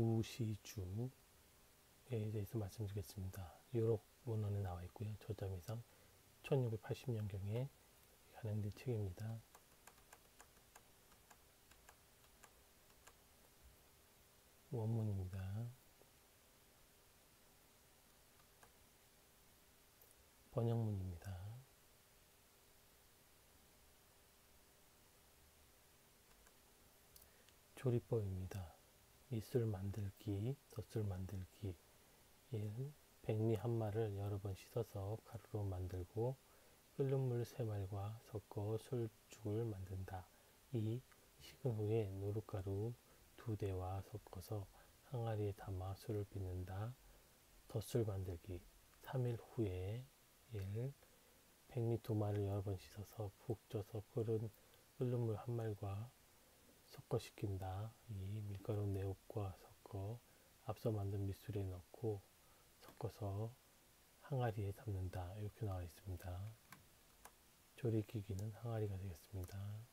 구시주에 대해서 말씀드리겠습니다. 요록 원원에 나와 있고요. 저자미상 1680년경에 간행된 책입니다. 원문입니다. 번역문입니다. 조리법입니다. 밑술 만들기, 덧술 만들기. 1. 백미 한 마를 여러 번 씻어서 가루로 만들고 끓는 물 3말과 섞어 술죽을 만든다. 2. 식은 후에 노릇가루 2대와 섞어서 항아리에 담아 술을 빚는다. 덧술 만들기. 3일 후에 1. 백미 2마를 여러 번 씻어서 푹 쪄서 끓는 물 1말과 섞어 식힌다. 2. 밀가루 4옥과 섞어 앞서 만든 밑술에 넣고 섞어서 항아리에 담는다. 이렇게 나와 있습니다. 조리기기는 항아리가 되겠습니다.